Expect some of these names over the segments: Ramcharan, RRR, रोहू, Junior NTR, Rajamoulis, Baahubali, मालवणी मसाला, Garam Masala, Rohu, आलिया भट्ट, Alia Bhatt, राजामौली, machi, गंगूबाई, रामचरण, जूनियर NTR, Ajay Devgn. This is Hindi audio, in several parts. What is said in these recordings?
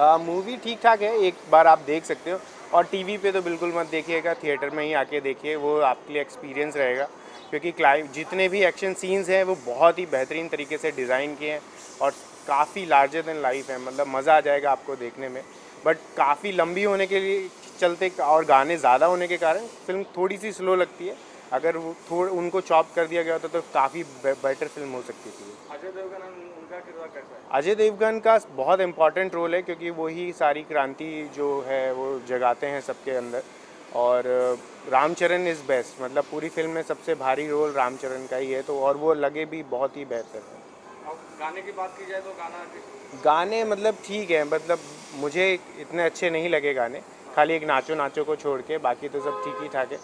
मूवी ठीक ठाक है, एक बार आप देख सकते हो। और टीवी पे तो बिल्कुल मत देखिएगा, थिएटर में ही आके देखिए, वो आपके लिए एक्सपीरियंस रहेगा। क्योंकि जितने भी एक्शन सीन्स हैं वो बहुत ही बेहतरीन तरीके से डिज़ाइन किए हैं और काफ़ी लार्जर देन लाइफ है, मतलब मज़ा आ जाएगा आपको देखने में। बट काफ़ी लंबी होने के लिए चलते और गाने ज़्यादा होने के कारण फिल्म थोड़ी सी स्लो लगती है। अगर वो उनको चॉप कर दिया गया होता तो काफ़ी बेटर फिल्म हो सकती थी। अजय देवगन का बहुत इम्पॉर्टेंट रोल है, क्योंकि वही सारी क्रांति जो है वो जगाते हैं सबके अंदर। और रामचरण इज़ बेस्ट, मतलब पूरी फिल्म में सबसे भारी रोल रामचरण का ही है, तो और वो लगे भी बहुत ही बेहतर है। और गाने की बात की जाए तो गाने मतलब ठीक है, मतलब मुझे इतने अच्छे नहीं लगे गाने, खाली एक नाचो नाचो को छोड़ के बाकी तो सब ठीक ही ठाक है।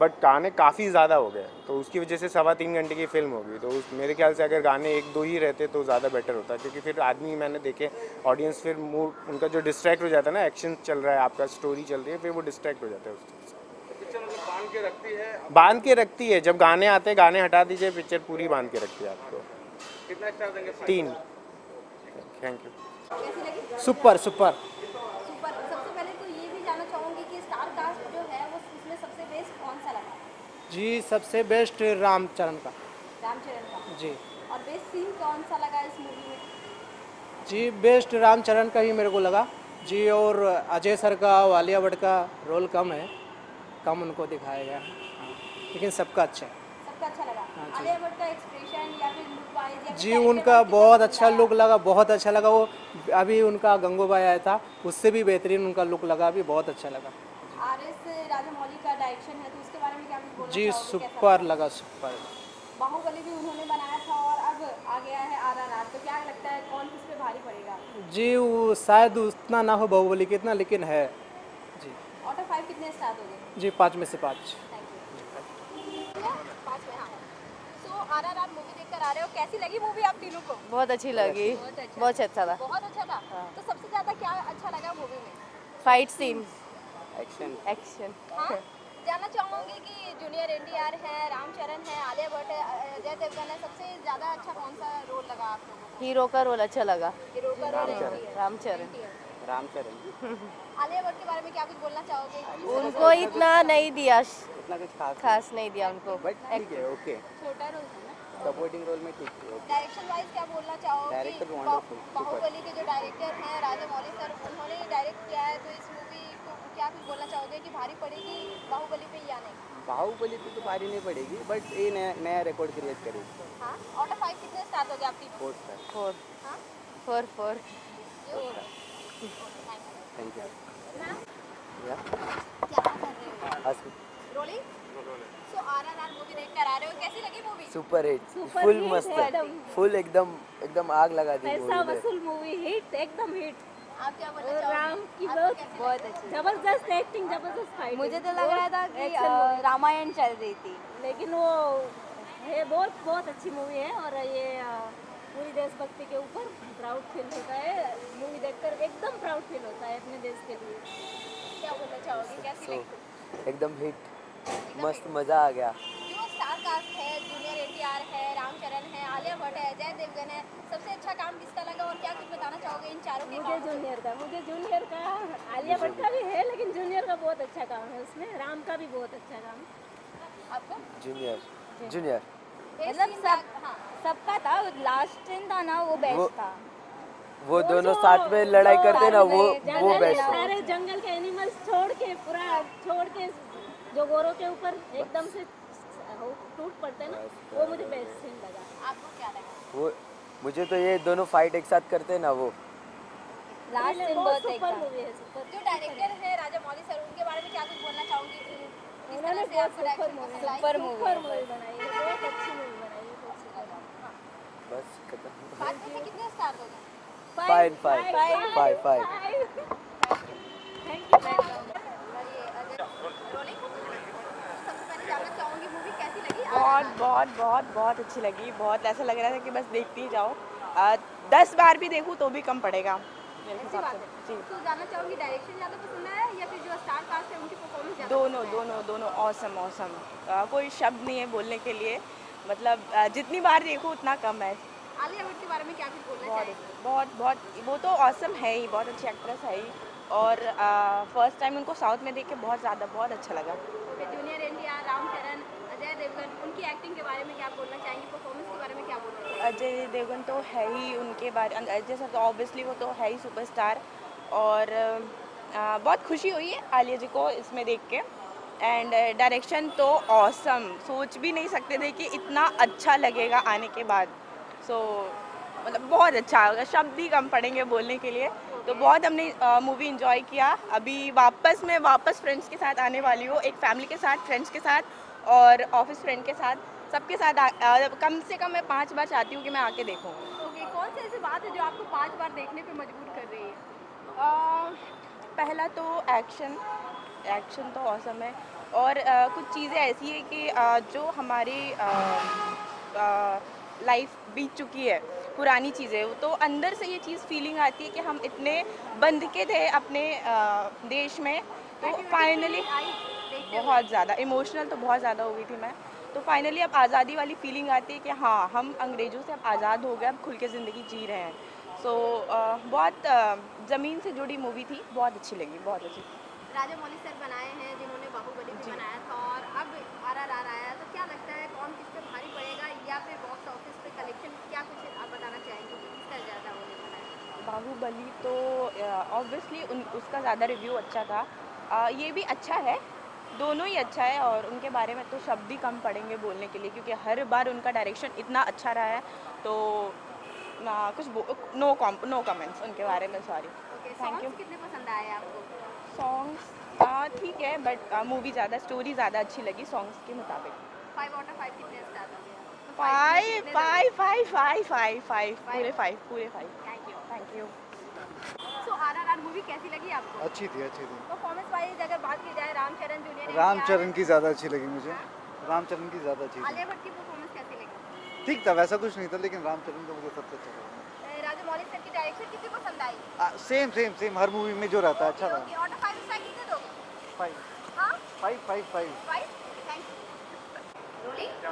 बट गाने काफ़ी ज़्यादा हो गए, तो उसकी वजह से 3.25 घंटे की फिल्म होगी, तो मेरे ख्याल से अगर गाने 1-2 ही रहते तो ज़्यादा बेटर होता, क्योंकि फिर आदमी मैंने देखे ऑडियंस फिर मूड उनका जो डिस्ट्रैक्ट हो जाता है ना, एक्शन चल रहा है आपका, स्टोरी चल रही है, फिर वो डिस्ट्रैक्ट हो जाता है उस चीज़ से। पिक्चर बांध के रखती है, जब गाने आते गाने हटा दीजिए, पिक्चर पूरी बांध के रखती है आपको। कितना स्टार देंगे? 3। Thank you. Super super. जी सबसे बेस्ट रामचरण का जी। और बेस्ट सीन कौन सा लगा इस मूवी में? जी बेस्ट रामचरण का ही मेरे को लगा जी। और अजय सर का और आलिया भट्ट का रोल कम है, कम उनको दिखाया गया है, लेकिन सबका अच्छा लगा। हाँ, आलिया भट्ट का एक्सप्रेशन या फिर लुक वाइज जी उनका बहुत अच्छा लुक लगा, बहुत अच्छा लगा। वो अभी उनका गंगूबाई आया था, उससे भी बेहतरीन उनका लुक लगा, अभी बहुत अच्छा लगा। राजमौली का डायरेक्शन है तो उसके बारे में क्या कुछ बोलना जी? सुपर लगा, सुपर। बाहुबली भी उन्होंने बनाया था और अब आ गया है RRR, तो क्या लगता है कौन किस पे भारी पड़ेगा? जी वो शायद उतना ना हो बाहुबली कितना, लेकिन है जी। आउट ऑफ 5 कितने स्टार दोगे? जी 5 में से 5। RRR मूवी देखकर आ रहे हो, कैसी लगी मूवी आप तीनों को? बहुत अच्छी लगी, बहुत अच्छा था, बहुत अच्छा था। तो सबसे ज्यादा क्या अच्छा लगा मूवी में? Fight scene, action. हाँ, जानना चाहूँगी कि जूनियर NTR है, रामचरण है, आलिया भट्ट है, अजय देवगन है, सबसे ज़्यादा अच्छा कौन सा रोल लगा आपको? हीरो का रोल अच्छा लगा, हीरो का रोल रामचरण। आलिया भट्ट के बारे में क्या कुछ बोलना चाहोगे? उनको इतना नहीं दिया, इतना कुछ खास नहीं दिया उनको, छोटा रोल सपोर्टिंग रोल में ठीक है। डायरेक्शन वाइज क्या बोलना चाहोगे? बाहुबली के जो डायरेक्टर हैं राजमौली सर, उन्होंने डायरेक्ट किया है, तो इस मूवी को क्या कुछ बोलना चाहोगे कि भारी पड़ेगी बाहुबली पे या नहीं? बाहुबली पे तो भारी नहीं पड़ेगी, बट ये नया रिकॉर्ड क्रिएट करेगी। हाँ, आउट ऑफ 5 कितने स्टार दोगे आप? 4 स्टार। हाँ 4। Thank you ma'am. क्या कर रहे हो? रोलिंग। तो RRR मूवी देखकर आ रहे हो, कैसी लगी मूवी? सुपर हिट, फुल मस्त, फुल एकदम आग लगा दी मूवी। पैसा वसूल मूवी, हिट, एकदम हिट। आप क्या बोलना चाहोगे? राम की बहुत अच्छी, जबरदस्त एक्टिंग, जबरदस्त फाइट। मुझे तो लग रहा था कि रामायण चल रही थी, लेकिन वो है बहुत अच्छी मूवी है। और ये पूरी देशभक्ति के ऊपर प्राउड फील होता है मूवी देखकर, एकदम प्राउड फील होता है अपने देश के लिए। क्या बोलना चाहोगे, कैसी लगी? एकदम हिट, मस्त, मज़ा आ गया। जो स्टार कास्ट है, जूनियर NTR है, रामचरण है, आलिया भट्ट है, अजय देवगन है, सबसे अच्छा काम किसका लगा और क्या कुछ बताना चाहोगे इन चारों के? मुझे जूनियर का, आलिया भट्ट का भी है, लेकिन जूनियर का बहुत अच्छा काम है उसमें, राम का भी बहुत अच्छा काम है। आपको? जूनियर मतलब सबका था, लास्ट सीन था ना वो बेस्ट था। वो दोनों साथ में लड़ाई करते ना, वो बेस्ट। सारे जंगल के एनिमल्स छोड़ के जो गोरों के ऊपर एकदम से टूट पड़ते हैं ना, वो मुझे बेस्ट सीन लगा। आपको क्या लगा? वो मुझे तो ये दोनों फाइट एक साथ करते हैं ना, वो लास्ट सीन बहुत सुपर मूवी है। सुपर। जो डायरेक्टर है राजामौली सर, उनके बारे में क्या कुछ बोलना चाहूँगी? उन्होंने सुपर मूवी बनाई है, बहुत अच्छी मूवी बनाई है। बस खत्म। 5 में से कितने स्टार दोगे? 5। Thank you. बहुत अच्छी लगी, बहुत ऐसा लग रहा था कि बस देखती ही जाओ, 10 बार भी देखूं तो भी कम पड़ेगा। तो जानना चाहूँगी डायरेक्शन ज़्यादा पसंद आया या फिर जो स्टार कास्ट है उनकी परफॉर्मेंस ज़्यादा? दोनों ऑसम, कोई शब्द नहीं है बोलने के लिए, मतलब जितनी बार देखो उतना कम है। आलिया भट्ट के बारे में क्या कुछ बोलना चाहिए? बहुत वो तो ऑसम है ही, बहुत अच्छी एक्ट्रेस है ही, और फर्स्ट टाइम उनको साउथ में देख के बहुत अच्छा लगा। जूनियर एनटीआर, रामचरण, अजय देवगन, उनकी एक्टिंग के बारे में क्या बोलना चाहेंगे? परफॉर्मेंस के बारे में क्या बोलना चाहिए? अजय देवगन तो है ही, उनके बारे अजय सर तो ऑब्वियसली वो तो है ही सुपरस्टार, और बहुत खुशी हुई है आलिया जी को इसमें देख के। एंड डायरेक्शन तो ऑसम, सोच भी नहीं सकते थे कि इतना अच्छा लगेगा आने के बाद। सो मतलब बहुत अच्छा होगा, शब्द ही कम पड़ेंगे बोलने के लिए। तो बहुत हमने मूवी इंजॉय किया। अभी वापस मैं फ्रेंड्स के साथ आने वाली हूँ, एक फैमिली के साथ, फ्रेंड्स के साथ और ऑफिस फ्रेंड के साथ, सबके साथ। कम से कम मैं 5 बार चाहती हूँ कि मैं आके देखूँ। ओके, कौन सी ऐसी बात है जो आपको 5 बार देखने पर मजबूर कर रही है? पहला तो एक्शन तो ऑसम है, और कुछ चीज़ें ऐसी है कि जो हमारी लाइफ बीत चुकी है, पुरानी चीज़ें, तो अंदर से ये चीज़ फीलिंग आती है कि हम इतने बंध के थे अपने देश में, तो फाइनली बहुत ज़्यादा इमोशनल तो बहुत ज़्यादा हो गई थी मैं, तो फाइनली अब आज़ादी वाली फीलिंग आती है कि हाँ, हम अंग्रेज़ों से अब आज़ाद हो गए, अब खुल के ज़िंदगी जी रहे हैं। सो बहुत ज़मीन से जुड़ी मूवी थी, बहुत अच्छी लगी, बहुत अच्छी। राजामौलिस सर बनाए हैं जिन्होंने बाहुबली भी बनाया था, और अब RRR आया, तो क्या लगता है कौन किस पे भारी पड़ेगा, या फिर बॉक्स ऑफिस पे कलेक्शन क्या कुछ आप बताना चाहेंगे कि किसका ज़्यादा होने वाला है? बाहुबली तो ऑब्वियसली उसका ज़्यादा रिव्यू अच्छा था, ये भी अच्छा है, दोनों ही अच्छा है, और उनके बारे में तो शब्द ही कम पड़ेंगे बोलने के लिए, क्योंकि हर बार उनका डायरेक्शन इतना अच्छा रहा है, तो कुछ नो कमेंट्स उनके बारे में, सॉरी। Thank you. कितने पसंद आए आपको सॉन्ग्स? ठीक है, बट मूवी ज़्यादा, स्टोरी ज़्यादा अच्छी लगी सॉन्ग्स के मुताबिक। 5 आउट ऑफ 5 कितने स्टार दोगे? 5 पूरे 5। Thank you. So RRR movie कैसी लगी आपको? अच्छी थी। परफॉर्मेंस वाइज अगर बात की जाए, रामचरण की ज़्यादा अच्छी लगी मुझे। आलिया भट्ट की परफॉर्मेंस कैसी लगी? ठीक था, वैसा कुछ नहीं था, लेकिन रामचरण का मुझे सबसे अच्छा लगा। राजामौलिस सर की डायरेक्शन किसी को पसंद आई? सेम हर मूवी में जो रहता है, अच्छा था। आउट ऑफ 5 स्टार कितने दोगे? 5। Thank you. Rolling.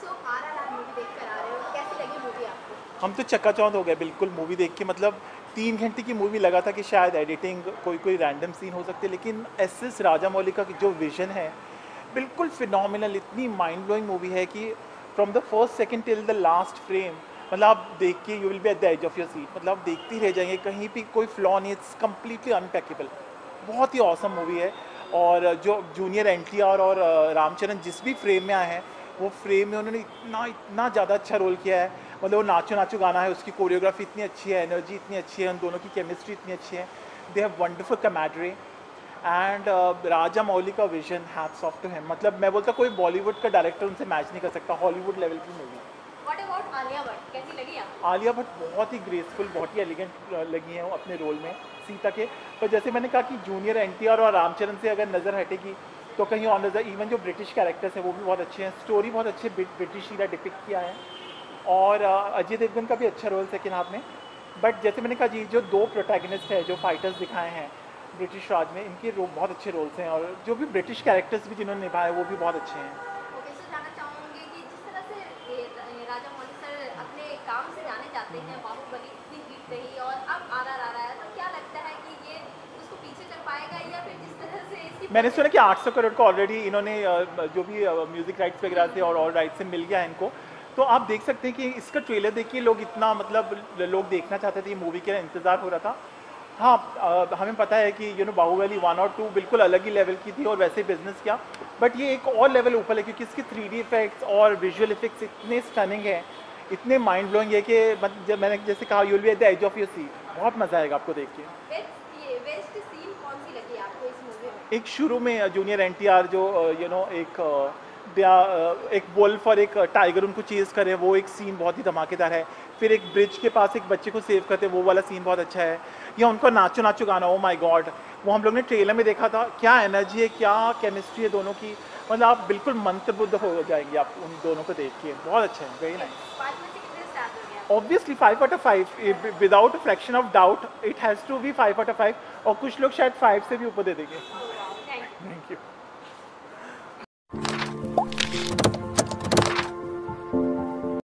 So RRR movie देख कर आ रहे हो, कैसी लगी मूवी आपको? हम तो चकाचौंध हो गए बिल्कुल मूवी देख के। मतलब 3 घंटे की मूवी, लगा था कि शायद एडिटिंग कोई रैंडम सीन हो सकते, लेकिन एस राजामौलिस का जो विजन है बिल्कुल फिनोमिनल, इतनी माइंड ब्लोइंग मूवी है कि from the first second till the last frame, मतलब आप देख के you will be at the edge of your seat, मतलब आप देखते रह जाएंगे, कहीं भी कोई फ्लॉ नहीं, इट्स कम्प्लीटली अनपैकेबल। बहुत ही ऑसम मूवी है, और जो जूनियर एनटीआर और रामचरण जिस भी फ्रेम में आए हैं, वो फ्रेम में उन्होंने इतना ज़्यादा अच्छा रोल किया है। मतलब वो नाचो नाचो गाना है, उसकी कोरियोग्राफी इतनी अच्छी है, एनर्जी इतनी अच्छी है, उन दोनों की केमिस्ट्री इतनी अच्छी है, they have wonderful camaraderie. And Rajamouli's का vision, hats off to him. मतलब मैं बोलता कोई बॉलीवुड का डायरेक्टर उनसे मैच नहीं कर सकता, हॉलीवुड लेवल की movie. What about आलिया भट्ट, कैसी लगी आप? आलिया भट्ट बहुत ही ग्रेसफुल, बहुत ही एलिगेंट लगी हैं वो अपने रोल में सीता के। पर जैसे मैंने कहा कि जूनियर एनटीआर और रामचरण से अगर नज़र हटेगी तो कहीं और नज़र, इवन जो ब्रिटिश कैरेक्टर्स हैं वो भी बहुत अच्छे हैं, स्टोरी बहुत अच्छे ब्रिटिश सीधा डिपिक्ट किया है, और अजय देवगन का भी अच्छा रोल सेकेंड हाफ में। बट जैसे मैंने कहा जी, जो 2 प्रोटैगनिस्ट हैं, जो फाइटर्स दिखाए हैं ब्रिटिश राज में, इनके बहुत अच्छे रोल्स हैं, और जो भी ब्रिटिश कैरेक्टर्स भी जिन्होंने निभाए वो भी बहुत अच्छे हैं। काम से जाने जाते हैं, बाहुबली इतनी हिट रही और अब RRR आया, तो क्या लगता है कि ये उसको पीछे कर पाएगा, या फिर जिस तरह से इसकी, मैंने सुना कि 800 करोड़ का ऑलरेडी इन्होंने जो भी म्यूजिक राइट्स वगैरह से और ऑल राइट्स से मिल गया है इनको, तो आप देख सकते हैं कि इसका ट्रेलर देखिए, लोग इतना, मतलब लोग देखना चाहते थे, ये मूवी के इंतजार हो रहा था। हाँ, हमें पता है कि बाहुबली 1 और 2 बिल्कुल अलग ही लेवल की थी और वैसे बिजनेस किया, बट ये एक और लेवल ऊपर है, क्योंकि इसके 3D इफेक्ट्स और विजुअल इफेक्ट्स इतने स्टनिंग हैं, इतने माइंड ब्लोइंग है कि जब मैंने जैसे कहा, you will be at the edge of your seat, बहुत मजा आएगा आपको देख के। बेस्ट सीन कौन सी लगी आपको इस मूवी में? एक शुरू में जूनियर एनटीआर जो एक वुल्फ और एक टाइगर उनको चेज करे, वो एक सीन बहुत ही धमाकेदार है। फिर एक ब्रिज के पास एक बच्चे को सेव करते, वो वाला सीन बहुत अच्छा है। या उनका नाचो नाचो गाना, ओ माई गॉड, वो हम लोग ने ट्रेलर में देखा था, क्या एनर्जी है, क्या केमिस्ट्री है दोनों की, मतलब आप बिल्कुल मंत्रबुद्ध हो जाएंगे आप उन दोनों को देख के, बहुत अच्छा है, very nice. Obviously 5 out of 5 without fraction of doubt, it has to be 5 out of 5, और कुछ लोग शायद 5 से भी ऊपर दे देंगे। Thank you.